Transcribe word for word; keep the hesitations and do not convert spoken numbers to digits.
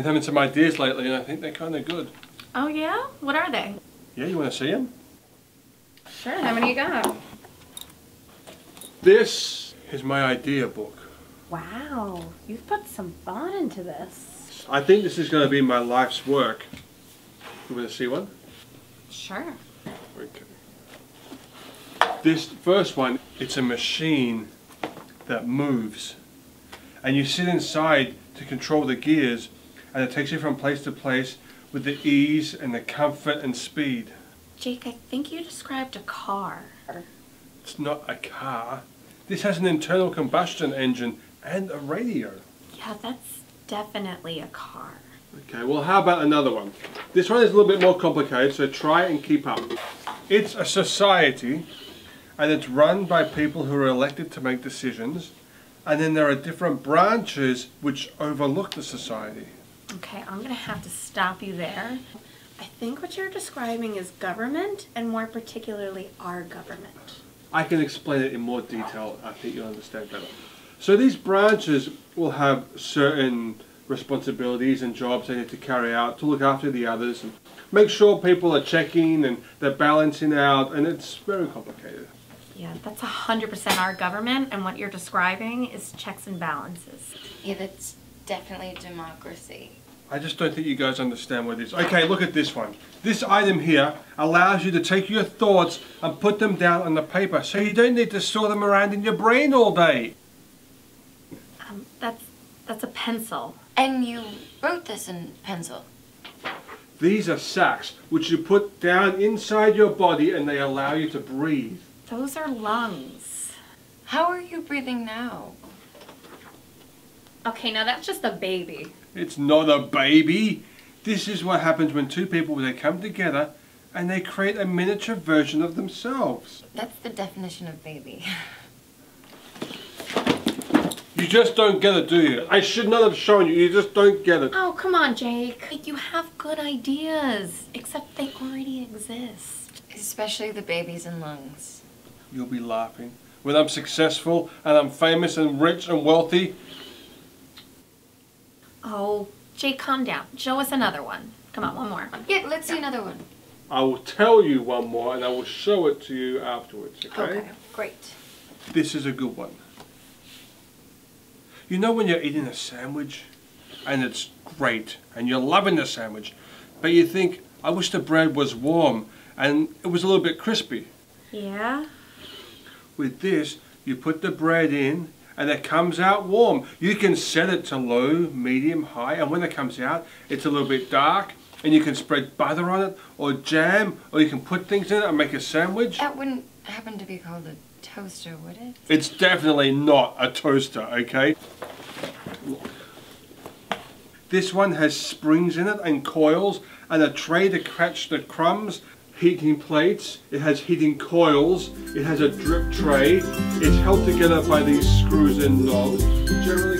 been having some ideas lately and I think they're kind of good. Oh yeah? What are they? Yeah, you want to see them? Sure, how many you got? This is my idea book. Wow, you've put some thought into this. I think this is going to be my life's work. You want to see one? Sure. Okay. This first one, it's a machine that moves. And you sit inside to control the gears, and it takes you from place to place with the ease and the comfort and speed. Jake, I think you described a car. It's not a car. This has an internal combustion engine and a radio. Yeah, that's definitely a car. Okay, well how about another one? This one is a little bit more complicated, so try and keep up. It's a society, and it's run by people who are elected to make decisions, and then there are different branches which overlook the society. Okay, I'm gonna have to stop you there. I think what you're describing is government, and more particularly our government. I can explain it in more detail. I think you'll understand better. So these branches will have certain responsibilities and jobs they need to carry out to look after the others and make sure people are checking and they're balancing out, and it's very complicated. Yeah, that's one hundred percent our government, and what you're describing is checks and balances. Yeah, that's definitely democracy. I just don't think you guys understand what it is. Okay, look at this one. This item here allows you to take your thoughts and put them down on the paper, so you don't need to store them around in your brain all day. Um, that's, that's a pencil. And you wrote this in pencil? These are sacs, which you put down inside your body and they allow you to breathe. Those are lungs. How are you breathing now? Okay, now that's just a baby. It's not a baby. This is what happens when two people, they come together and they create a miniature version of themselves. That's the definition of baby. You just don't get it, do you? I should not have shown you. You just don't get it. Oh, come on, Jake. You have good ideas, except they already exist. Especially the babies and lungs. You'll be laughing. When I'm successful and I'm famous and rich and wealthy. Oh, Jake, calm down. Show us another one. Come on, one more. Yeah, let's yeah. see another one. I will tell you one more and I will show it to you afterwards, okay? Okay, great. This is a good one. You know when you're eating a sandwich and it's great and you're loving the sandwich, but you think, I wish the bread was warm and it was a little bit crispy. Yeah? With this, you put the bread in and it comes out warm. You can set it to low, medium, high, and when it comes out, it's a little bit dark, and you can spread butter on it, or jam, or you can put things in it and make a sandwich. That wouldn't happen to be called a toaster, would it? It's definitely not a toaster, okay? This one has springs in it and coils, and a tray to catch the crumbs, heating plates, it has heating coils, it has a drip tray, it's held together by these screws and knobs. Generally